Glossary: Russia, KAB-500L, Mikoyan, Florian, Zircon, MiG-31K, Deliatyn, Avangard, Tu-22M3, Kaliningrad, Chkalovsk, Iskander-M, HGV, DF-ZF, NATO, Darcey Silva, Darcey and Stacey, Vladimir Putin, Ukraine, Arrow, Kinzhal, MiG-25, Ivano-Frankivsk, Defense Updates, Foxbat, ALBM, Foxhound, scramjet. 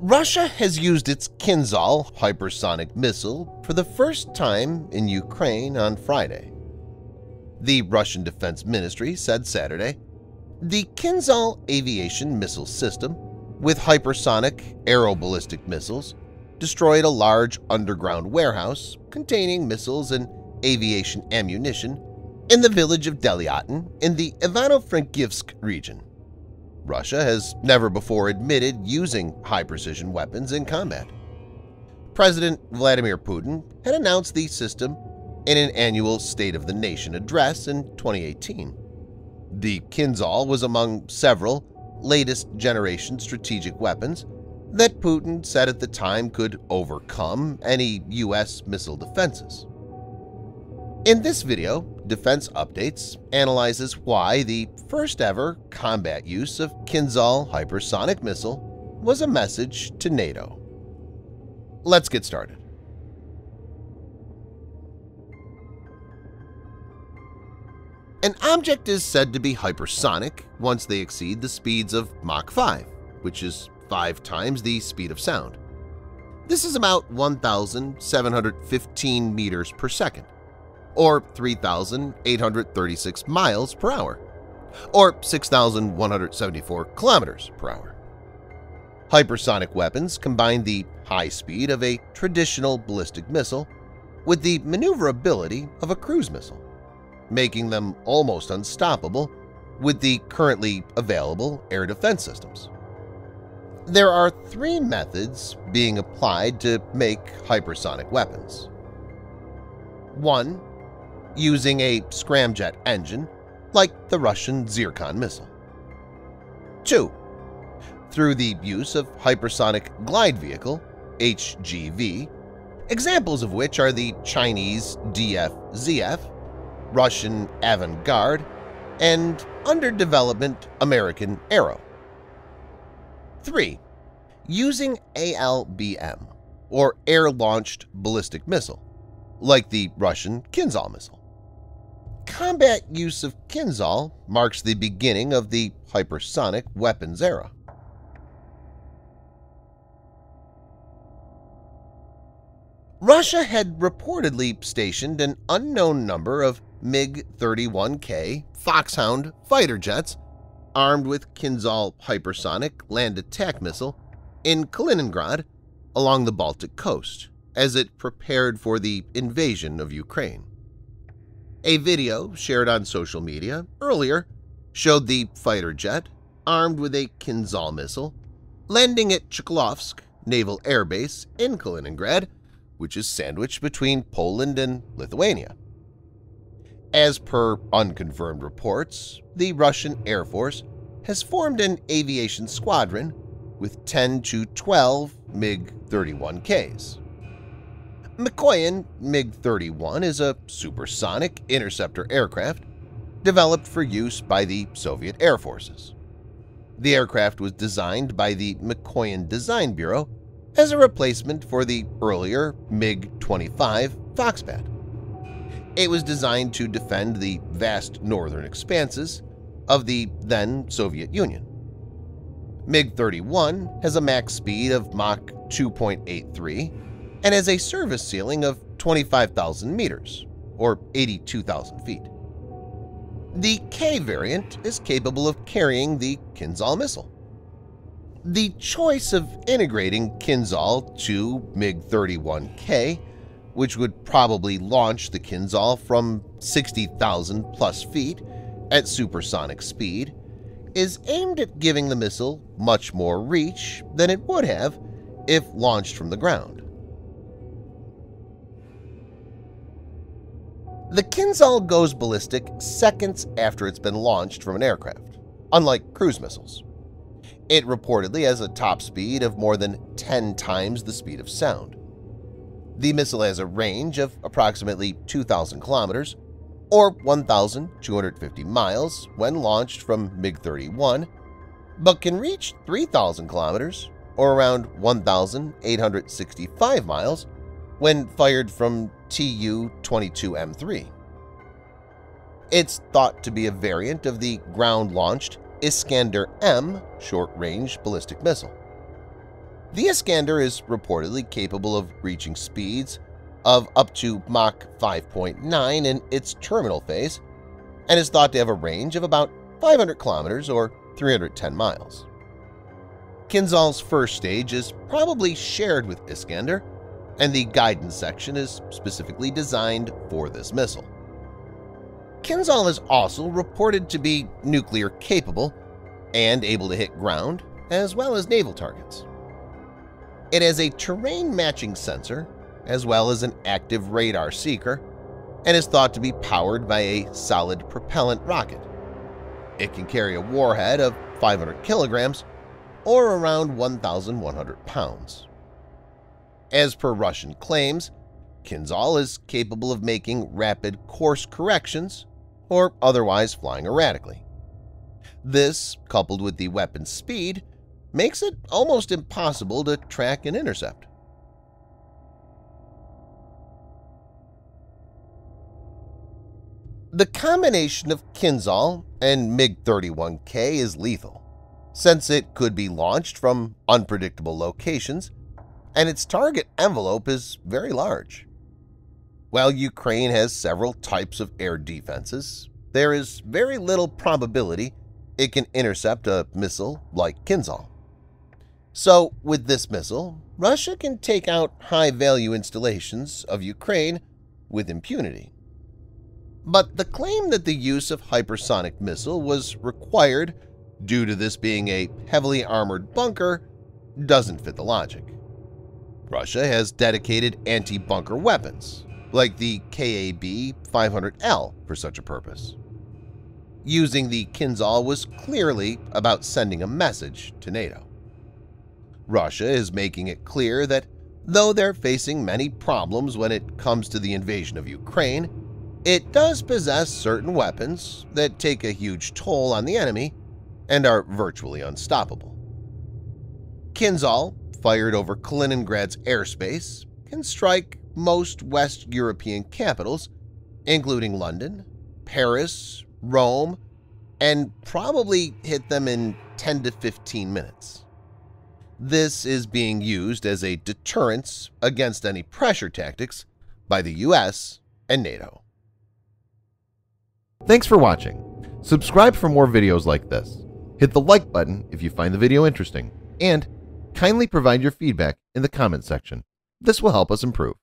Russia has used its Kinzhal hypersonic missile for the first time in Ukraine on Friday. The Russian Defense Ministry said Saturday, the Kinzhal aviation missile system, with hypersonic Arrow ballistic missiles, destroyed a large underground warehouse containing missiles and aviation ammunition in the village of Deliatyn in the Ivano-Frankivsk region. Russia has never before admitted using high-precision weapons in combat. President Vladimir Putin had announced the system in an annual State of the Nation address in 2018. The Kinzhal was among several latest-generation strategic weapons that Putin said at the time could overcome any U.S. missile defenses. In this video, Defense Updates analyzes why the first-ever combat use of Kinzhal hypersonic missile was a message to NATO. Let's get started. An object is said to be hypersonic once they exceed the speeds of Mach 5, which is 5 times the speed of sound. This is about 1,715 meters per second, or 3,836 miles per hour, or 6,174 kilometers per hour. Hypersonic weapons combine the high speed of a traditional ballistic missile with the maneuverability of a cruise missile, making them almost unstoppable with the currently available air defense systems. There are three methods being applied to make hypersonic weapons. 1. Using a scramjet engine, like the Russian Zircon missile. 2. Through the use of hypersonic glide vehicle, HGV, examples of which are the Chinese DF-ZF, Russian Avangard, and under development American Arrow. 3. Using ALBM, or air-launched ballistic missile, like the Russian Kinzhal missile. Combat use of Kinzhal marks the beginning of the hypersonic weapons era. Russia had reportedly stationed an unknown number of MiG-31K Foxhound fighter jets armed with Kinzhal hypersonic land attack missile in Kaliningrad along the Baltic coast as it prepared for the invasion of Ukraine. A video shared on social media earlier showed the fighter jet armed with a Kinzhal missile landing at Chkalovsk Naval Air Base in Kaliningrad, which is sandwiched between Poland and Lithuania. As per unconfirmed reports, the Russian Air Force has formed an aviation squadron with 10 to 12 MiG-31Ks. Mikoyan MiG-31 is a supersonic interceptor aircraft developed for use by the Soviet Air Forces. The aircraft was designed by the Mikoyan Design Bureau as a replacement for the earlier MiG-25 Foxbat. It was designed to defend the vast northern expanses of the then Soviet Union. MiG-31 has a max speed of Mach 2.83, and has a service ceiling of 25,000 meters, or 82,000 feet. The K variant is capable of carrying the Kinzhal missile. The choice of integrating Kinzhal to MiG-31K, which would probably launch the Kinzhal from 60,000 plus feet at supersonic speed, is aimed at giving the missile much more reach than it would have if launched from the ground. The Kinzhal goes ballistic seconds after it's been launched from an aircraft, unlike cruise missiles. It reportedly has a top speed of more than 10 times the speed of sound. The missile has a range of approximately 2,000 kilometers, or 1,250 miles when launched from MiG-31, but can reach 3,000 kilometers, or around 1,865 miles, when fired from Tu-22M3. It's thought to be a variant of the ground-launched Iskander-M short-range ballistic missile. The Iskander is reportedly capable of reaching speeds of up to Mach 5.9 in its terminal phase and is thought to have a range of about 500 kilometers or 310 miles. Kinzhal's first stage is probably shared with Iskander, and the guidance section is specifically designed for this missile. Kinzhal is also reported to be nuclear capable and able to hit ground as well as naval targets. It has a terrain matching sensor as well as an active radar seeker and is thought to be powered by a solid propellant rocket. It can carry a warhead of 500 kilograms or around 1,100 pounds. As per Russian claims, Kinzhal is capable of making rapid course corrections or otherwise flying erratically. This, coupled with the weapon's speed, makes it almost impossible to track and intercept. The combination of Kinzhal and MiG-31K is lethal, since it could be launched from unpredictable locations and its target envelope is very large. While Ukraine has several types of air defenses, there is very little probability it can intercept a missile like Kinzhal. So, with this missile, Russia can take out high-value installations of Ukraine with impunity. But the claim that the use of hypersonic missile was required due to this being a heavily armored bunker doesn't fit the logic. Russia has dedicated anti-bunker weapons, like the KAB-500L, for such a purpose. Using the Kinzhal was clearly about sending a message to NATO. Russia is making it clear that, though they're facing many problems when it comes to the invasion of Ukraine, it does possess certain weapons that take a huge toll on the enemy and are virtually unstoppable. Kinzhal, fired over Kaliningrad's airspace, can strike most West European capitals, including London, Paris, Rome, and probably hit them in 10 to 15 minutes. This is being used as a deterrence against any pressure tactics by the US and NATO. Thanks for watching. Subscribe for more videos like this. Hit the like button if you find the video interesting, and kindly provide your feedback in the comment section. This will help us improve.